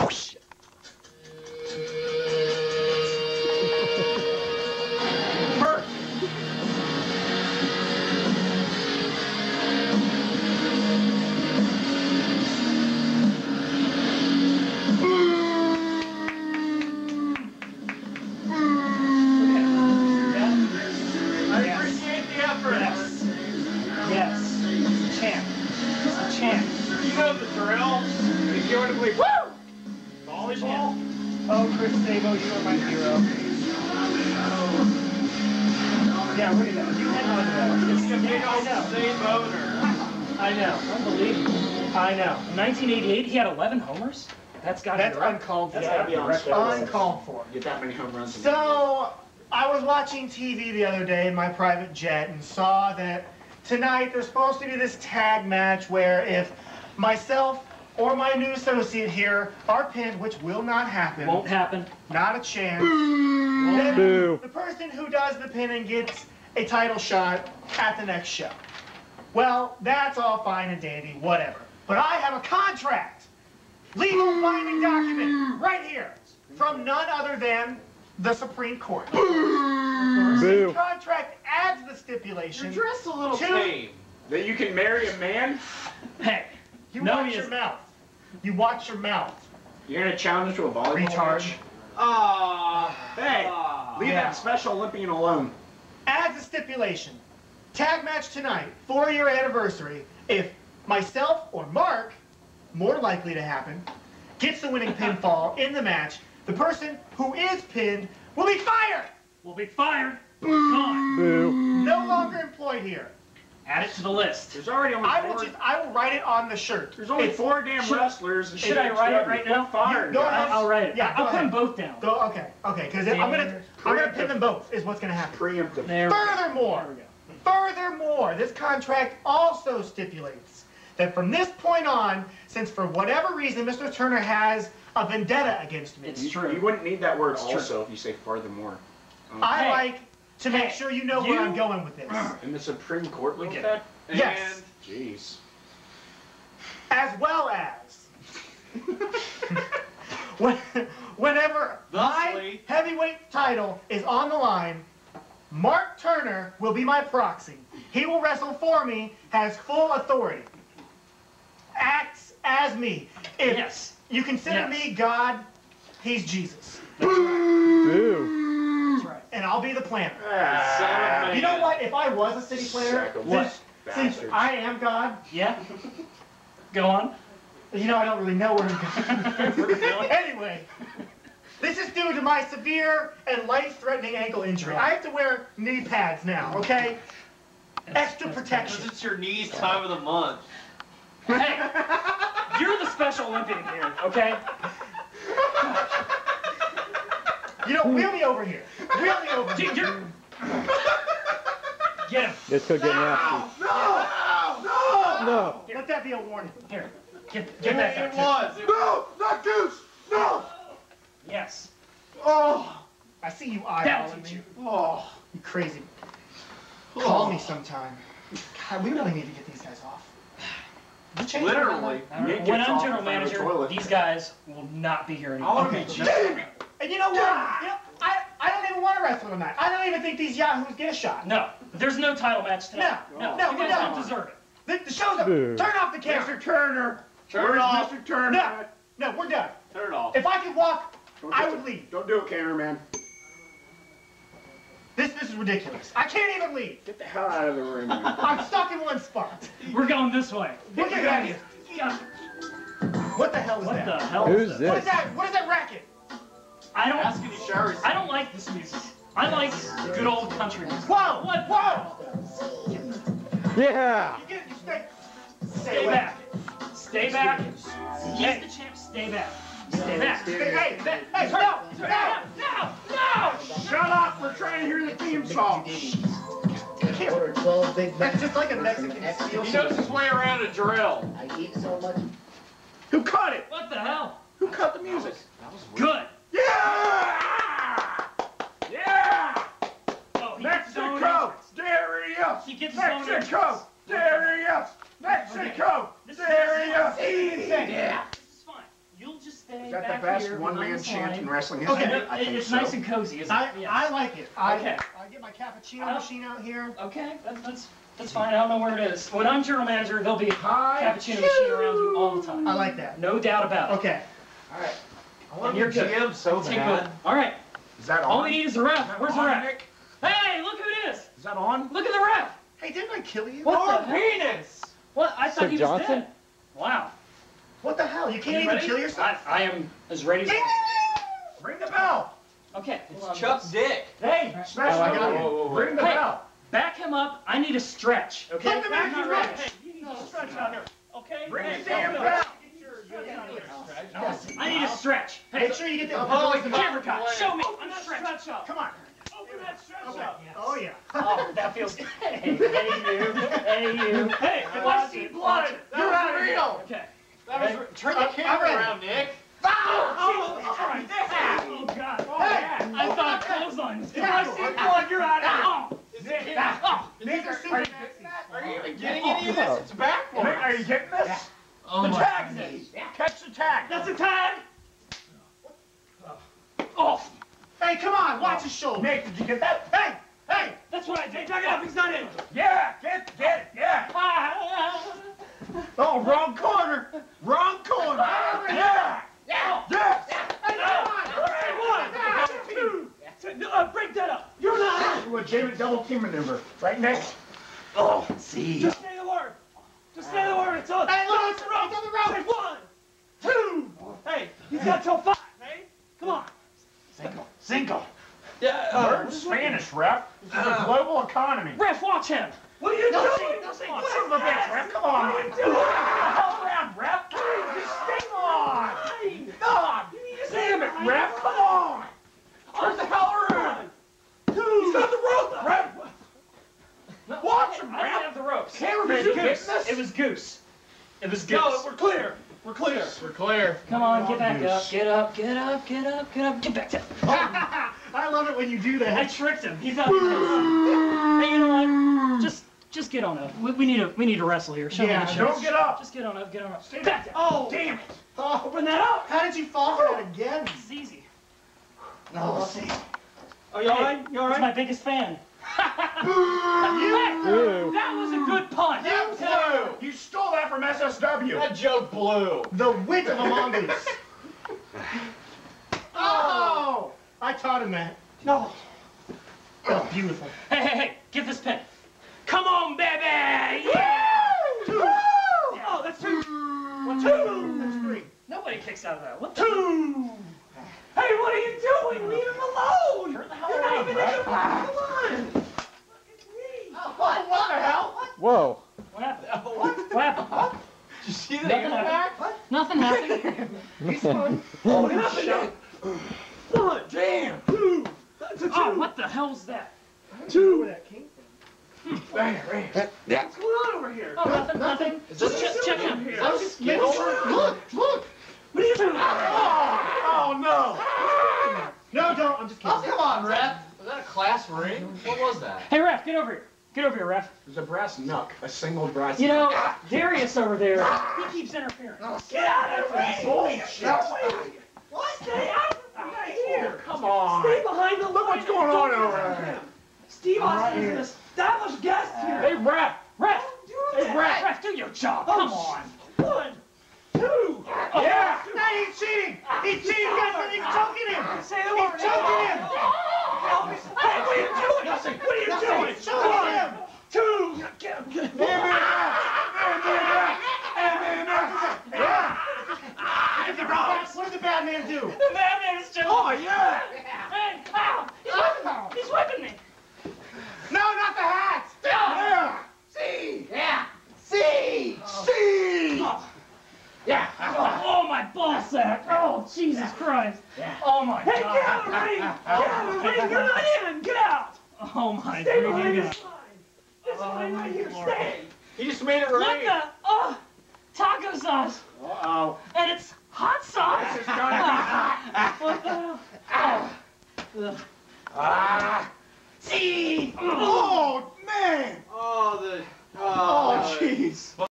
Oh, shit. That's got to be uncalled for. That's got to be uncalled for. Get that many home runs. So I was watching TV the other day in my private jet and saw that tonight there's supposed to be this tag match where if myself or my new associate here are pinned, which will not happen. Won't happen. Not a chance. Boo. Then boo. The person who does the pinning gets a title shot at the next show. Well, that's all fine and dandy, whatever. But I have a contract. Legal binding document, right here, from none other than the Supreme Court. The contract adds the stipulation. You're dressed a little tame. That you can marry a man? Hey, you watch your mouth. You watch your mouth. You're gonna challenge to a volleyball match? Hey, leave that Special Olympian alone. Adds a stipulation. Tag match tonight, 4-year anniversary. If myself or Mark, more likely to happen, gets the winning pinfall in the match, the person who is pinned will be fired! Will be fired. Gone. Boo. No longer employed here. Add it to the list. There's already only I will write it on the shirt. There's only four damn wrestlers. Should I write it right now? Fired. No, I'll write it. Yeah, I'll put them both down. Go, okay, because I'm gonna pin them both. Is what's gonna happen. Preemptive. Furthermore, this contract also stipulates that from this point on, since for whatever reason Mr. Turner has a vendetta against me. It's true. You wouldn't need that word also if you say furthermore. I like to make sure you know where I'm going with this. And the Supreme Court looked at that? Yes. Jeez. As well as whenever my heavyweight title is on the line, Mark Turner will be my proxy. He will wrestle for me, has full authority. Acts as me. If you consider me God, he's Jesus. That's right. That's right. And I'll be the planner. You know what? If I was a city planner, since I am God, go on. You know, I don't really know where I'm going. Anyway, this is due to my severe and life-threatening ankle injury. I have to wear knee pads now, okay? Extra protection. Because it's your knees time of the month. Hey, you're the Special Olympian here, okay? You know, wheel me over here. Wheel me over here. Get him. This could get nasty. No. Here. Let that be a warning. Here, get that back. No, not Goose. No. Yes. Oh, I see you eyeballing me. Oh, you crazy. Call me sometime. God, we really need to get these guys off. Literally, when I'm general manager, these guys will not be here anymore. And you know what? You know, I don't even want to wrestle tonight. I don't even think these yahoos get a shot. No, there's no title match tonight. No, you guys don't deserve it. The show's up. Turn off the camera. Mr. Turner. Turn off. Mr. Turner. No, we're done. Turn it off. If I could walk, I would leave. Don't do it, cameraman. This is ridiculous. I can't even leave. Get the hell out of the room. I'm stuck in one spot. We're going this way. Look at that. What the hell is that? What the hell is that? What is that? What is that racket? I don't ask any showers. I don't like this music. I like good old country music. Whoa! What? Whoa! Yeah. You get it. You stay back. Stay back. He's the champ. Stay back. Stay back. Hey, no! Shut up, we're trying to hear the theme song. That's just like a Mexican steel. He knows his way around a drill. I eat so much. Who cut it? What the hell? Who cut the music? That was good. Yeah! Oh, Mexico! Darius! He gets Mexico! Darius! Mexico! Darius! Yeah! You'll just stay. fast one-man shant and wrestling history. Okay, it's nice and cozy, isn't it? Yes. I like it. Okay. I get my cappuccino machine out here. Okay, that's fine. I don't know where it is. When I'm general manager, there'll be a cappuccino machine around you all the time. I like that. No doubt about it. Okay. All right. I want your GM so bad. All right. Is that on? All we need is the ref. Where's the ref? Nick? Hey, look who it is. Is that on? Look at the ref. Hey, didn't I kill you? What the penis? What? I thought he was dead. Wow. What the hell? You can't even kill yourself? I am as ready as... Ring the bell. Okay. It's Chuck's dick. Hey, smash him up. Ring the bell. Back him up. I need a stretch. Okay? Let him out ready. Hey, you need a stretch out here. Okay? Ring the damn bell. I need a stretch. Hey, make sure you get the camera cut. Show me. I'm not stretch up. Come on. Yes. Oh, yeah. Oh, that feels... Hey, you. Hey, if I see blood, you're not real. Okay. Turn the camera around, Nick. Oh, God. Oh, hey. I thought clothesline. If I see blood, you're out of here. Nick, are you even getting any of this? It's backwards. Are you getting this? The tag's in. Catch the tag. That's a tag. Oh. Hey, come on, watch his shoulder. Nick, did you get that? Hey! Hey! That's what I did. Dug it up, he's not in. Yeah, get it, yeah. Oh, wrong corner. Wrong corner. Yeah! Yeah! Yes! Hey, come on! One! Two! Break that up! You're not! You a David double team maneuver. Right, Nick? Oh, see. Just say the word. Just say the word. It's on. Hey, look, it's on the road. Say 1, 2. Hey, he's got till 5, hey? Come on. Cinco. Yeah, learn Spanish, ref. This is a global economy. Ref, watch him. What are you doing? Son of a bitch, ref. Come on. What are you doing? All around, ref. Please, stay on. God. Damn it, ref. Come on. Where's the hell around? He's on the rope, ref. Watch him, ref. I didn't have the ropes. Cameraman, you get this? It was Goose. It was Goose. No, we're clear. We're clear. We're clear. Come on, get back up. Get up. Get back up. Oh. I love it when you do that. I tricked him. He's up. Hey, you know what? Just get on up. We need to wrestle here. Show me the show. Don't get up. Just get on up. Stand back up. Oh, damn it. Oh. Open that up. How did you fall for that again? It's easy. No, let's see. Are you all right? You all right? He's my biggest fan. That was a good pun. You blew. You stole that from SSW. That joke blew. The wit of a mongoose. Oh! I taught him that. No. Oh, beautiful. Hey, get this pen. Come on, baby! Yeah! Woo! Oh, that's 2. 1, 2. That's 3. Nobody kicks out of that. What? 2. Hey, what are you doing? Leave him alone! You're not even in the... Come on! What? What the hell? What? Whoa. What happened? What happened? Huh? Did you see that? Nothing happened. What? Nothing happened. He's fun. Oh, shit. 1, damn. 2. That's a 2. Oh, what the hell's that? 2. Where that came from? Right. Yeah. What's going on over here? Oh, nothing. Just check him. Look. What are you doing? Oh, no. No, don't. I'm just kidding. Oh, come on, ref. Was that a class ring? What was that? Hey, ref, get over here. Get over here, ref. There's a brass knuck. A single brass knuck. You know, Darius over there, he keeps interfering. Get out of the way! Bullshit! What? Stay out of here! Come on! Stay behind the line! Look what's going on over here! Steve Austin is an established guest here! Hey, ref! Ref! Hey, ref! Do your job! Come on! 1, 2! Yeah! Hey, he's cheating! He's cheating! He's choking him! Say the word! He's choking him! Help me! Hey, what are you doing? What are you doing? Show him! 2! Get him! What did the bad man do? The bad man is just... Oh, yeah! Hey, ow! He's whipping me! No, not the hat! Yeah! See! Yeah! See! See! Yeah. Oh, my ball sack. Oh, Jesus Christ. Yeah. Oh, my God. Hey, get out of the ring. You're not in. Get out. Oh, my God. Stay behind this line. This line right here. Stay. He just made it rain. What the? Oh, taco sauce. Uh-oh. And it's hot sauce. This is gonna be hot. What the hell? See. Oh, man. Oh, jeez.